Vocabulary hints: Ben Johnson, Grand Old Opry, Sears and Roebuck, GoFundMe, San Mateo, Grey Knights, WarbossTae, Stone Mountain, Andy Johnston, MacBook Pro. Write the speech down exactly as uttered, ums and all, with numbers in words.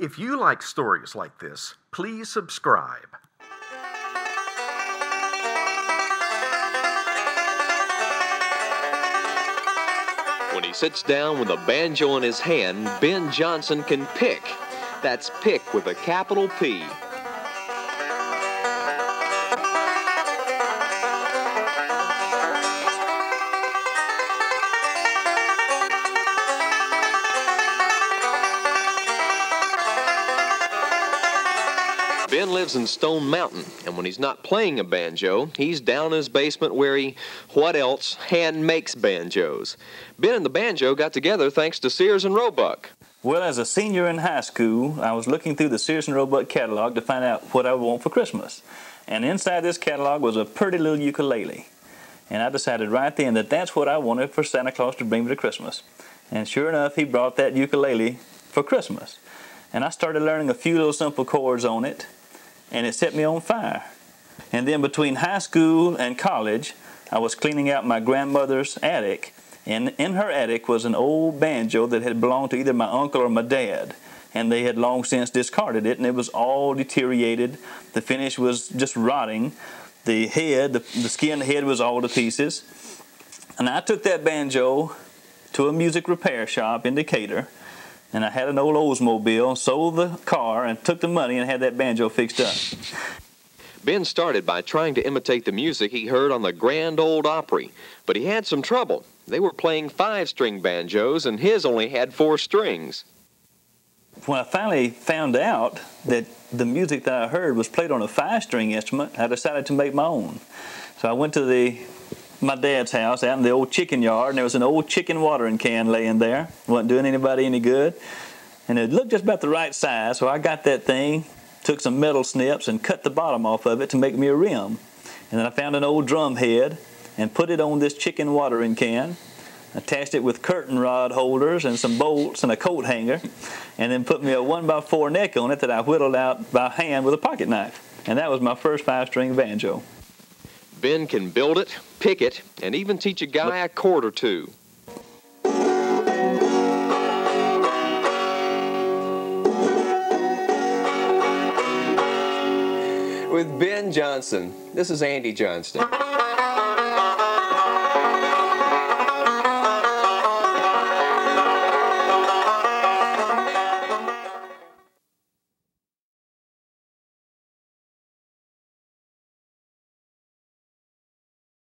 If you like stories like this, please subscribe. When he sits down with a banjo in his hand, Ben Johnson can pick. That's pick with a capital P. Ben lives in Stone Mountain, and when he's not playing a banjo, he's down in his basement where he, what else, hand makes banjos. Ben and the banjo got together thanks to Sears and Roebuck. Well, as a senior in high school, I was looking through the Sears and Roebuck catalog to find out what I would want for Christmas. And inside this catalog was a pretty little ukulele. And I decided right then that that's what I wanted for Santa Claus to bring me to Christmas. And sure enough, he brought that ukulele for Christmas. And I started learning a few little simple chords on it, and it set me on fire. And then between high school and college, I was cleaning out my grandmother's attic, and in her attic was an old banjo that had belonged to either my uncle or my dad, and they had long since discarded it, and it was all deteriorated. The finish was just rotting. The head, the, the skin head was all to pieces. And I took that banjo to a music repair shop in Decatur, and I had an old Oldsmobile, sold the car, and took the money and had that banjo fixed up. Ben started by trying to imitate the music he heard on the Grand Old Opry, but he had some trouble. They were playing five-string banjos, and his only had four strings. When I finally found out that the music that I heard was played on a five-string instrument, I decided to make my own. So I went to the my dad's house out in the old chicken yard, and there was an old chicken watering can laying there. Wasn't doing anybody any good. And it looked just about the right size, so I got that thing, took some metal snips, and cut the bottom off of it to make me a rim. And then I found an old drum head and put it on this chicken watering can, attached it with curtain rod holders and some bolts and a coat hanger, and then put me a one by four neck on it that I whittled out by hand with a pocket knife. And that was my first five-string banjo. Ben can build it, pick it, and even teach a guy a chord or two. With Ben Johnson, this is Andy Johnston.